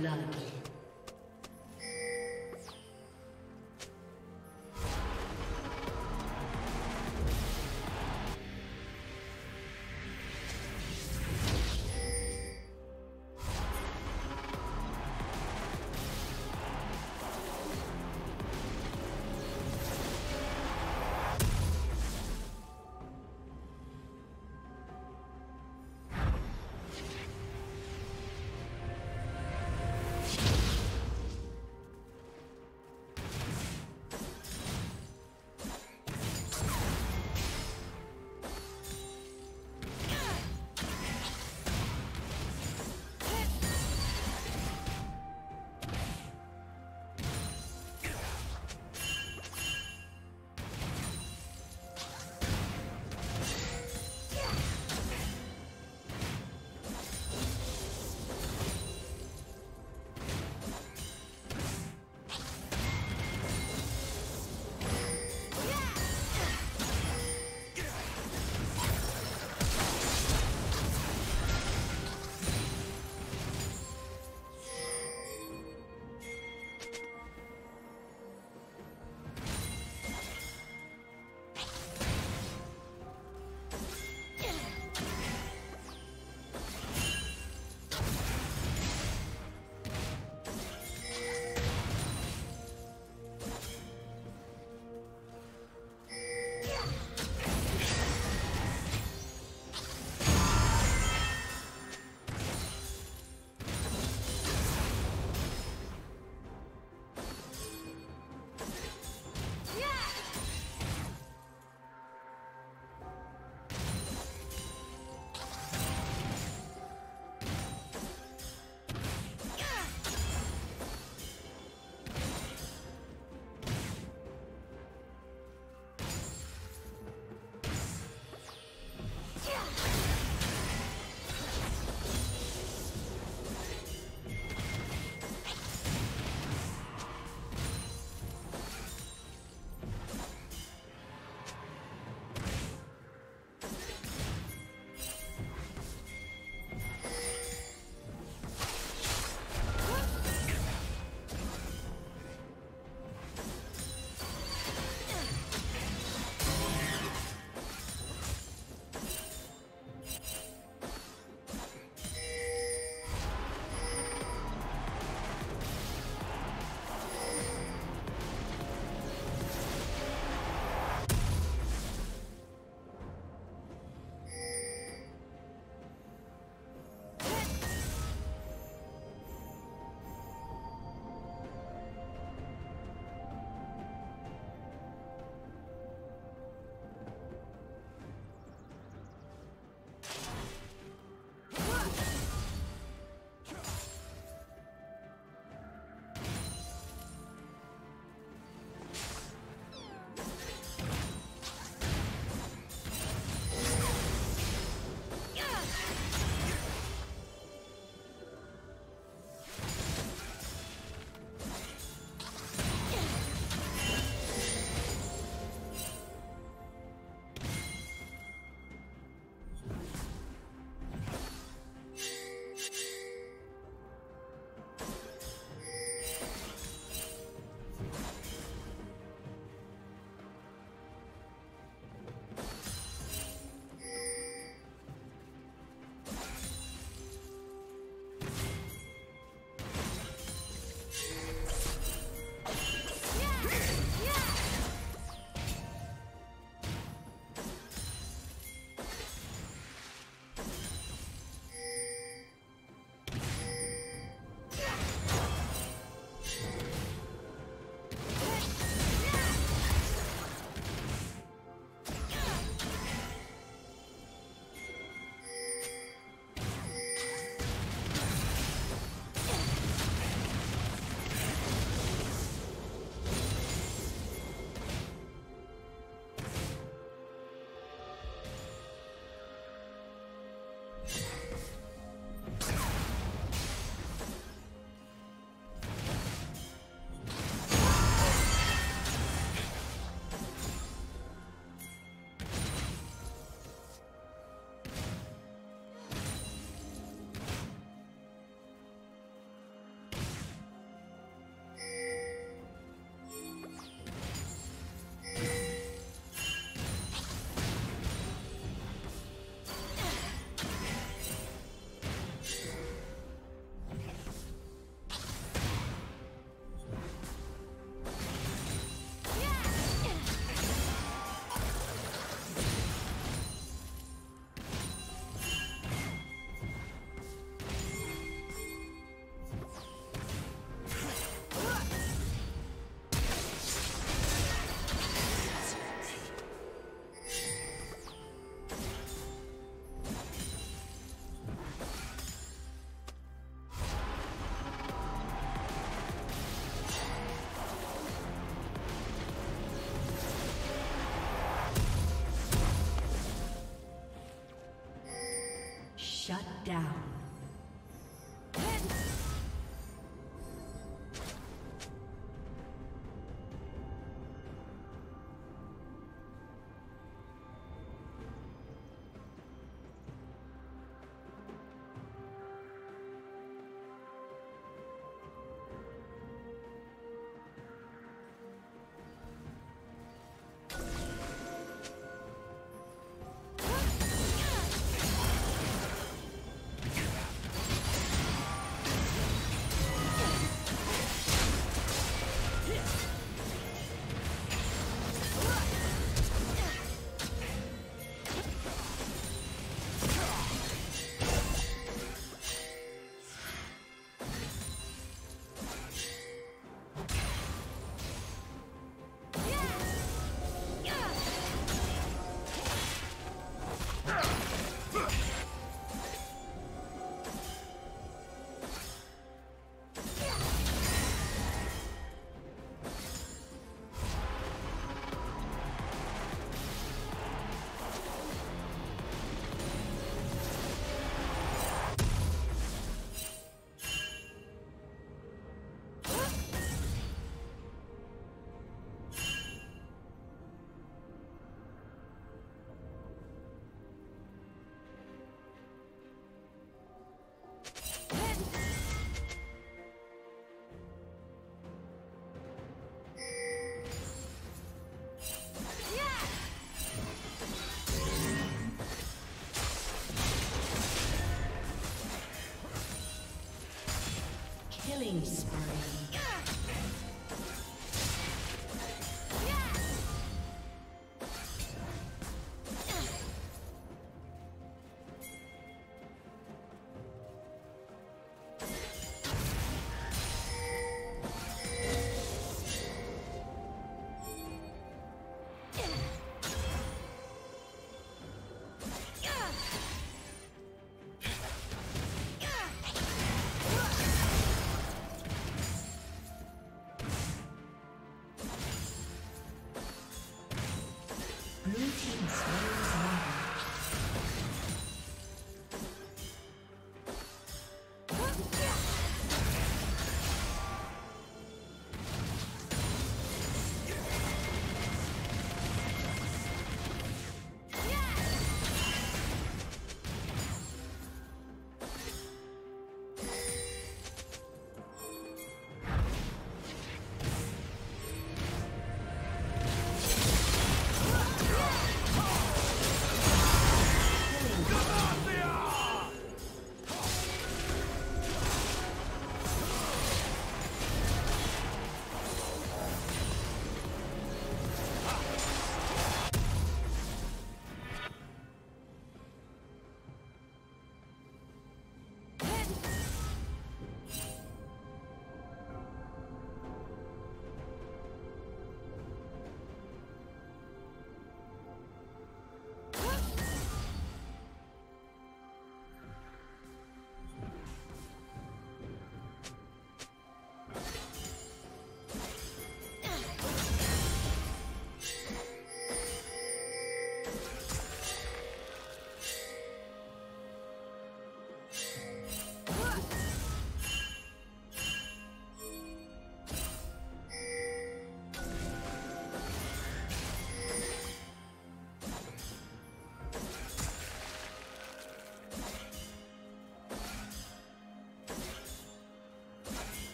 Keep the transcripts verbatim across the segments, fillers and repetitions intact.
blood. Shut down. Killing spree. Yeah. Yeah. It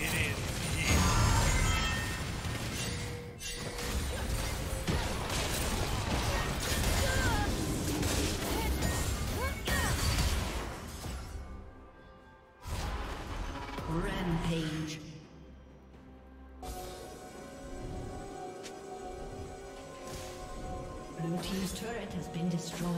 is. Yeah. Rampage. Blue team's turret has been destroyed.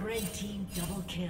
Red team double kill.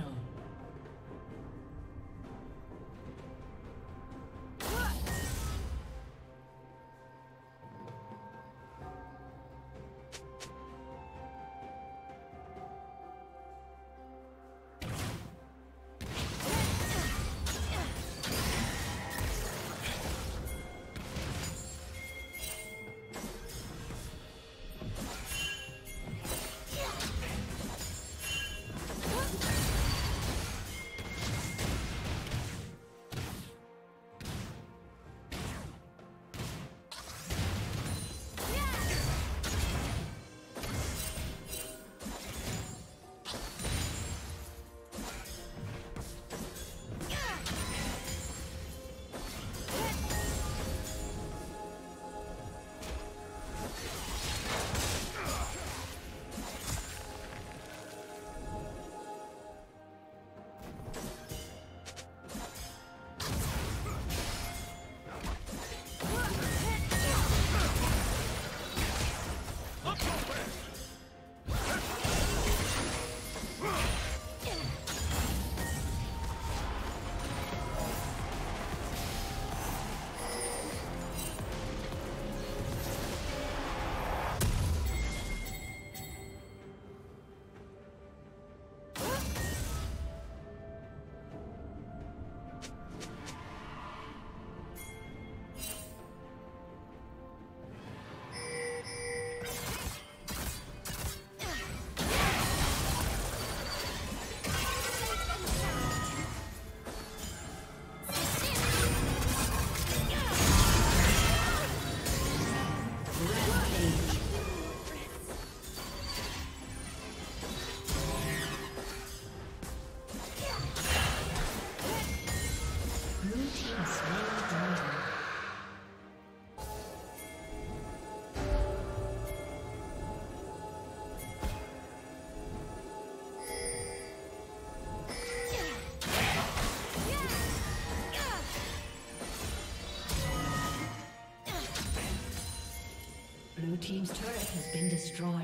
Blue team's turret has been destroyed.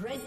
Red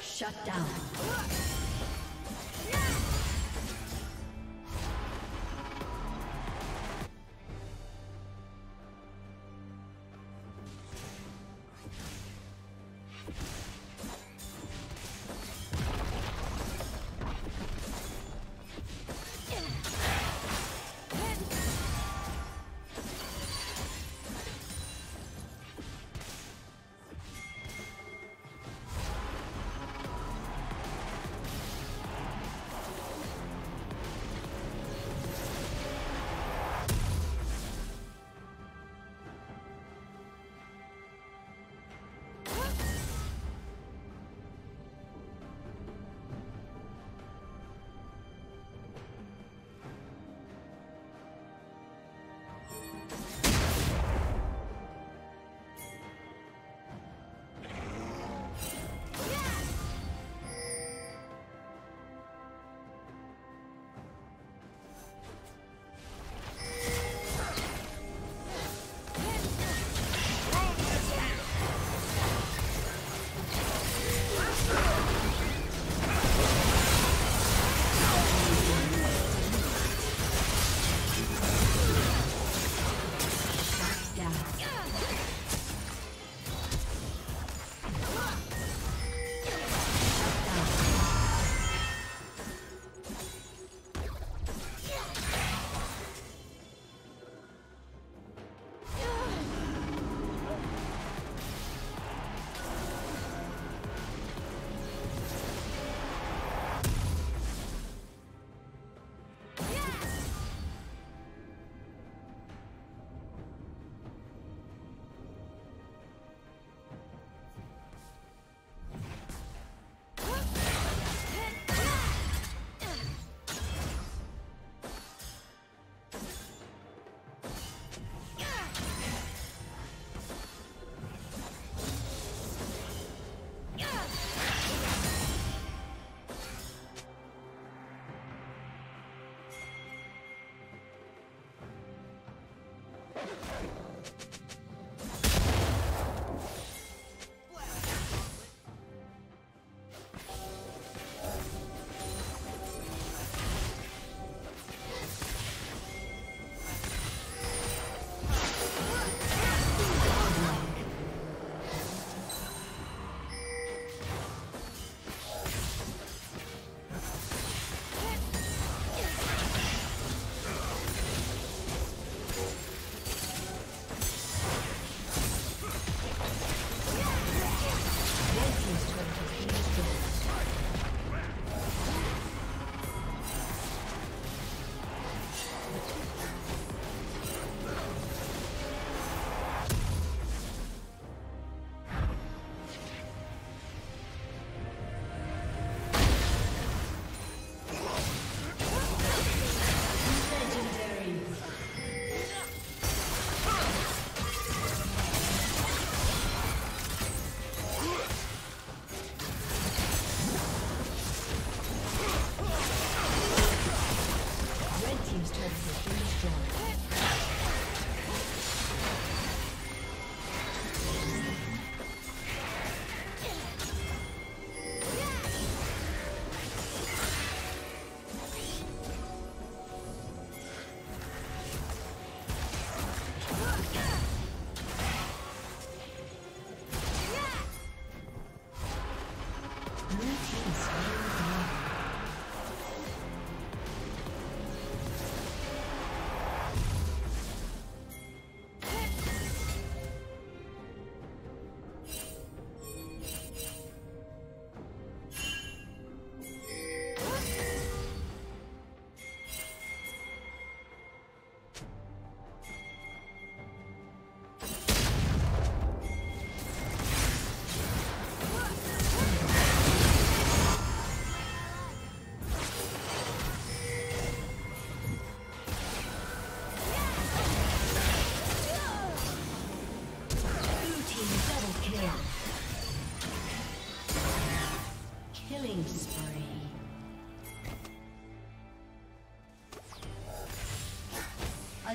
Shut down. A